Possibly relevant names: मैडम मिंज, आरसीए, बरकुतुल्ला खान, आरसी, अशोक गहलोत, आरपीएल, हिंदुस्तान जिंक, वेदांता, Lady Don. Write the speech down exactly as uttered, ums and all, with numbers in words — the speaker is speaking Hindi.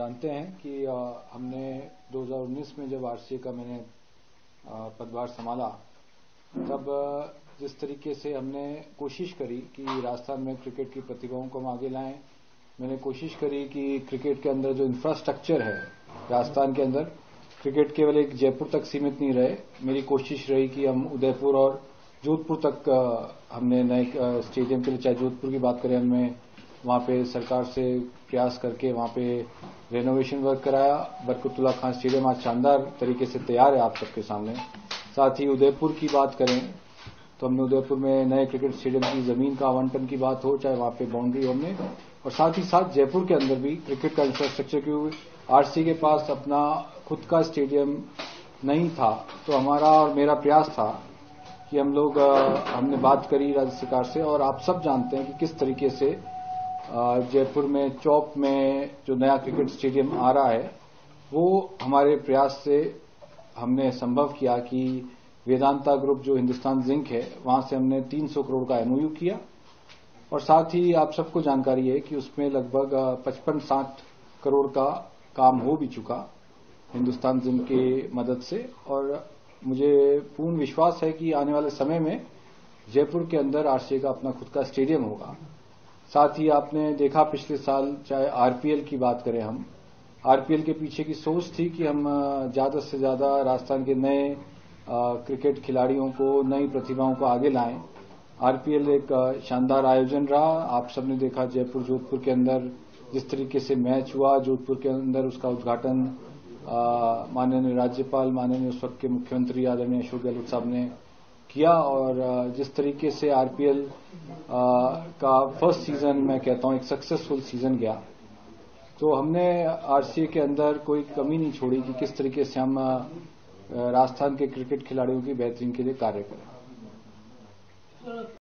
जानते हैं कि हमने दो हज़ार उन्नीस में जब आरसीए का मैंने पदभार संभाला, तब जिस तरीके से हमने कोशिश करी कि राजस्थान में क्रिकेट की प्रतिभाओं को हम आगे लाएं, मैंने कोशिश करी कि क्रिकेट के अंदर जो इंफ्रास्ट्रक्चर है राजस्थान के अंदर, क्रिकेट केवल एक जयपुर तक सीमित नहीं रहे। मेरी कोशिश रही कि हम उदयपुर और जोधपुर तक हमने नए स्टेडियम के लिए, चाहे जोधपुर की बात करें, हमने वहां पे सरकार से प्रयास करके वहां पे रेनोवेशन वर्क कराया। बरकुतुल्ला खान स्टेडियम आज शानदार तरीके से तैयार है आप सबके सामने। साथ ही उदयपुर की बात करें तो हमने उदयपुर में नए क्रिकेट स्टेडियम की जमीन का आवंटन की बात हो, चाहे वहां पे बाउंड्री हो हमने, और साथ ही साथ जयपुर के अंदर भी क्रिकेट का इंफ्रास्ट्रक्चर, क्योंकि आरसी के पास अपना खुद का स्टेडियम नहीं था, तो हमारा और मेरा प्रयास था कि हम लोग हमने बात करी राज्य सरकार से। और आप सब जानते हैं कि किस तरीके से जयपुर में चौक में जो नया क्रिकेट स्टेडियम आ रहा है, वो हमारे प्रयास से हमने संभव किया कि वेदांता ग्रुप जो हिंदुस्तान जिंक है, वहां से हमने तीन सौ करोड़ का एमओयू किया। और साथ ही आप सबको जानकारी है कि उसमें लगभग पचपन साठ करोड़ का काम हो भी चुका हिंदुस्तान जिंक के मदद से। और मुझे पूर्ण विश्वास है कि आने वाले समय में जयपुर के अंदर आरसीए का अपना खुद का स्टेडियम होगा। साथ ही आपने देखा पिछले साल, चाहे आरपीएल की बात करें, हम आरपीएल के पीछे की सोच थी कि हम ज्यादा से ज्यादा राजस्थान के नए क्रिकेट खिलाड़ियों को, नई प्रतिभाओं को आगे लाएं। आरपीएल एक शानदार आयोजन रहा, आप सबने देखा जयपुर जोधपुर के अंदर जिस तरीके से मैच हुआ। जोधपुर के अंदर उसका उद्घाटन माननीय राज्यपाल, माननीय उस वक्त के मुख्यमंत्री आदरणीय अशोक गहलोत साहब ने किया। और जिस तरीके से आरपीएल का फर्स्ट सीजन, मैं कहता हूं एक सक्सेसफुल सीजन गया, तो हमने आरसीए के अंदर कोई कमी नहीं छोड़ी कि किस तरीके से हम राजस्थान के क्रिकेट खिलाड़ियों की बेहतरीन के लिए कार्य करें।